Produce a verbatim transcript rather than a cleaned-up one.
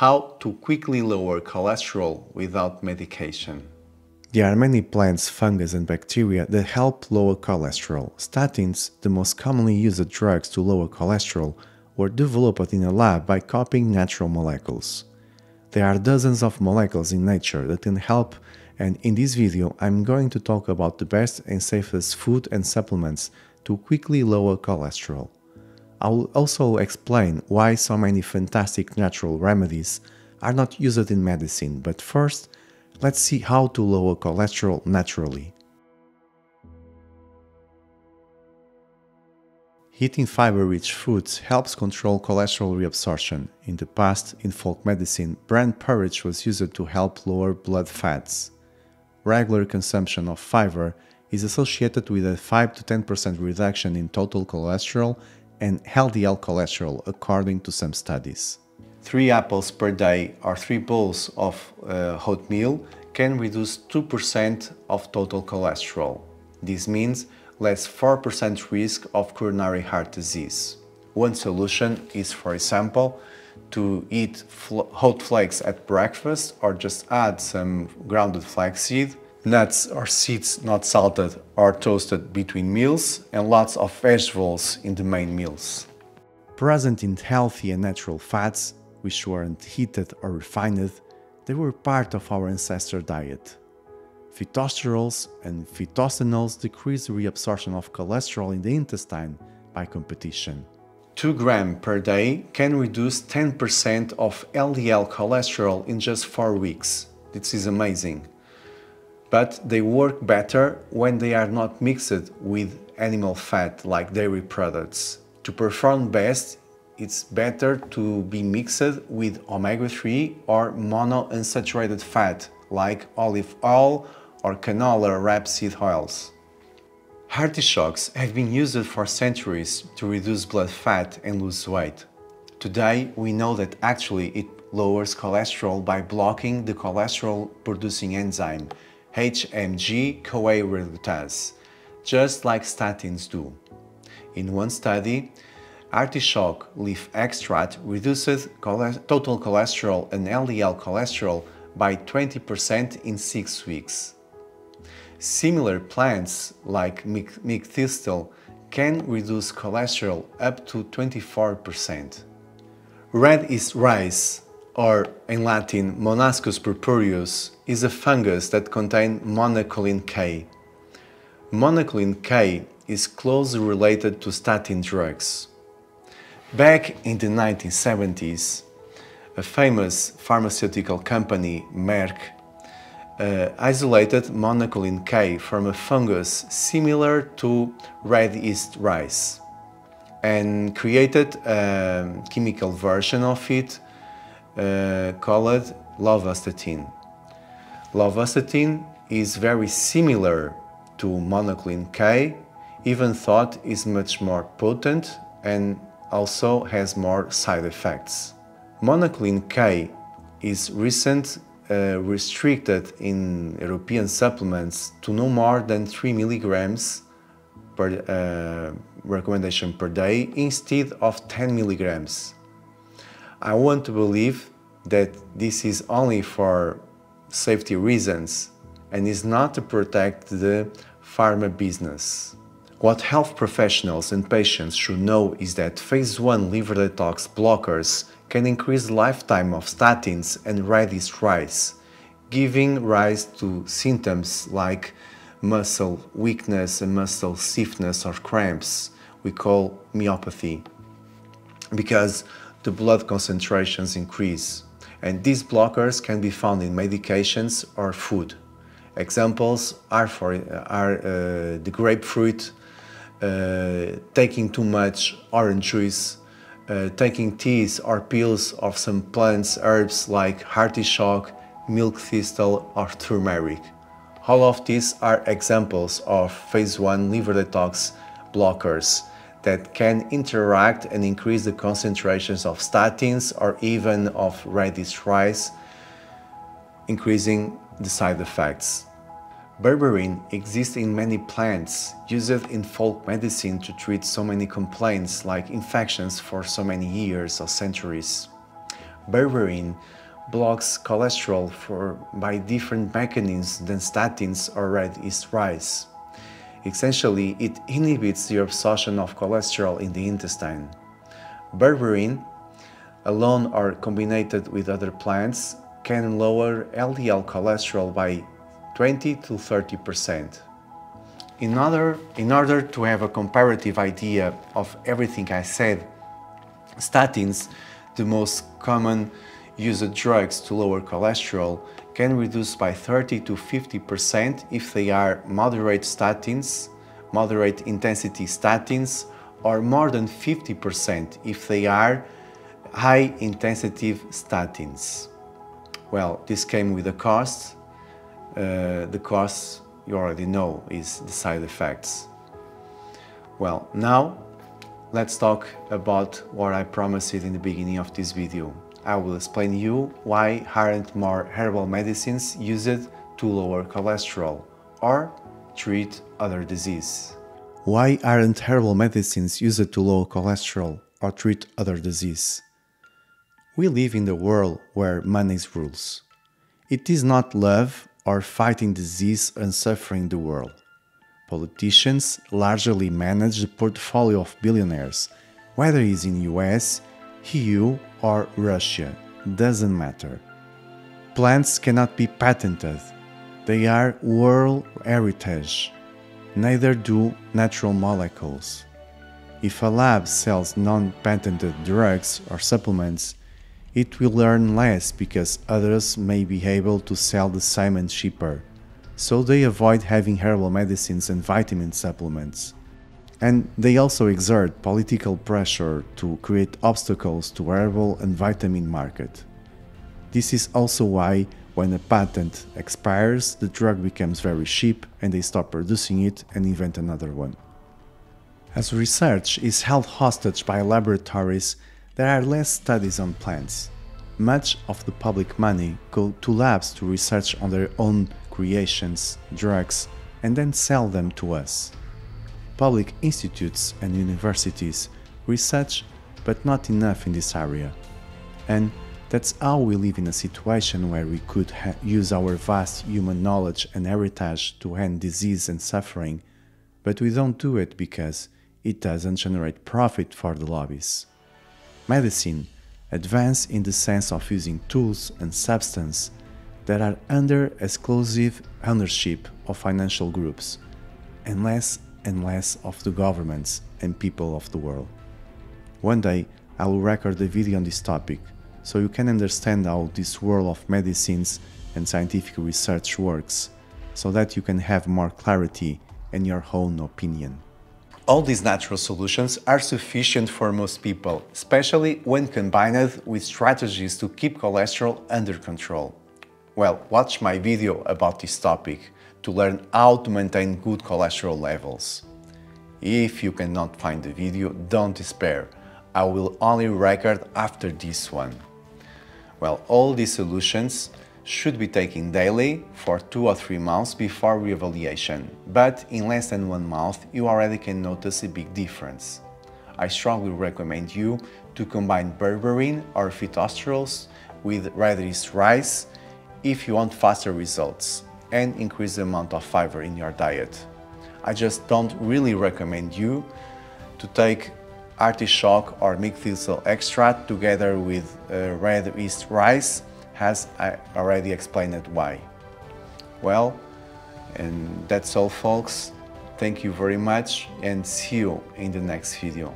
how to quickly lower cholesterol without medication. There are many plants, fungus and bacteria that help lower cholesterol. Statins, the most commonly used drugs to lower cholesterol, were developed in a lab by copying natural molecules. There are dozens of molecules in nature that can help, and in this video I'm going to talk about the best and safest food and supplements to quickly lower cholesterol. I will also explain why so many fantastic natural remedies are not used in medicine, but first, let's see how to lower cholesterol naturally. Eating fiber-rich foods helps control cholesterol reabsorption. In the past, in folk medicine, bran porridge was used to help lower blood fats. Regular consumption of fiber is associated with a five to ten percent reduction in total cholesterol and L D L cholesterol, according to some studies. Three apples per day or three bowls of uh, oatmeal can reduce two percent of total cholesterol. This means less four percent risk of coronary heart disease. One solution is, for example, to eat fl hot flakes at breakfast, or just add some grounded flaxseed, nuts or seeds not salted or toasted between meals, and lots of vegetables in the main meals. Present in healthy and natural fats, which weren't heated or refined, they were part of our ancestor diet. Phytosterols and phytophthanols decrease the reabsorption of cholesterol in the intestine by competition. two grams per day can reduce ten percent of L D L cholesterol in just four weeks. This is amazing. But they work better when they are not mixed with animal fat like dairy products. To perform best, it's better to be mixed with omega three or monounsaturated fat like olive oil or canola rapeseed oils. Artichokes have been used for centuries to reduce blood fat and lose weight. Today we know that actually it lowers cholesterol by blocking the cholesterol-producing enzyme H M G C O A reductase, just like statins do. In one study, artichoke leaf extract reduces total cholesterol and L D L cholesterol by twenty percent in six weeks. Similar plants like milk thistle can reduce cholesterol up to twenty-four percent. Red yeast rice, or in Latin Monascus purpureus, is a fungus that contains monacolin K. Monacolin K is closely related to statin drugs. Back in the nineteen seventies, a famous pharmaceutical company, Merck, uh, isolated monacolin K from a fungus similar to red yeast rice and created a chemical version of it uh, called lovastatin. Lovastatin is very similar to monacolin K, even though is much more potent and also has more side effects. Monacolin K is recently uh, restricted in European supplements to no more than three milligrams per uh, recommendation per day instead of ten milligrams. I want to believe that this is only for safety reasons and is not to protect the pharma business. What health professionals and patients should know is that phase one liver detox blockers can increase the lifetime of statins and red yeast rice, giving rise to symptoms like muscle weakness and muscle stiffness or cramps, we call myopathy, because the blood concentrations increase. And these blockers can be found in medications or food. Examples are, for, are uh, the grapefruit, uh, taking too much orange juice, Uh, taking teas or pills of some plants, herbs like artichoke, milk thistle or turmeric. All of these are examples of phase one liver detox blockers that can interact and increase the concentrations of statins or even of red yeast rice, increasing the side effects. Berberine exists in many plants, used in folk medicine to treat so many complaints like infections for so many years or centuries. berberine blocks cholesterol for, by different mechanisms than statins or red yeast rice. Essentially, it inhibits the absorption of cholesterol in the intestine. Berberine, alone or combined with other plants, can lower L D L cholesterol by twenty to thirty percent. In order, in order to have a comparative idea of everything I said, statins, the most common used drugs to lower cholesterol, can reduce by thirty to fifty percent if they are moderate statins, moderate intensity statins, or more than fifty percent if they are high intensity statins. Well, this came with a cost. Uh, the cost you already know is the side effects. Well, now let's talk about what I promised in the beginning of this video. I will explain to you why aren't more herbal medicines used to lower cholesterol or treat other disease. Why aren't herbal medicines used to lower cholesterol or treat other disease? We live in the world where money rules. It is not love or fighting disease and suffering the world. Politicians largely manage the portfolio of billionaires, whether it is in U S, E U or Russia, doesn't matter. Plants cannot be patented, they are world heritage, neither do natural molecules. If a lab sells non-patented drugs or supplements, it will earn less because others may be able to sell the same and cheaper, so they avoid having herbal medicines and vitamin supplements. And they also exert political pressure to create obstacles to herbal and vitamin market. This is also why, when a patent expires, the drug becomes very cheap and they stop producing it and invent another one. As research is held hostage by laboratories, there are less studies on plants. Much of the public money goes to labs to research on their own creations, drugs, and then sell them to us. Public institutes and universities research, but not enough in this area. And that's how we live in a situation where we could use our vast human knowledge and heritage to end disease and suffering, but we don't do it because it doesn't generate profit for the lobbies. Medicine advanced in the sense of using tools and substance that are under exclusive ownership of financial groups, unless and less of the governments and people of the world. One day I will record a video on this topic, so you can understand how this world of medicines and scientific research works, so that you can have more clarity and your own opinion. All these natural solutions are sufficient for most people, especially when combined with strategies to keep cholesterol under control. Well, watch my video about this topic to learn how to maintain good cholesterol levels. If you cannot find the video, don't despair, I will only record after this one. Well, all these solutions should be taken daily for two or three months before reevaluation, but in less than one month you already can notice a big difference. I strongly recommend you to combine berberine or phytosterols with red yeast rice if you want faster results and increase the amount of fiber in your diet. I just don't really recommend you to take artichoke or milk thistle extract together with uh, red yeast rice, as I already explained why. Well, and that's all folks, thank you very much and see you in the next video.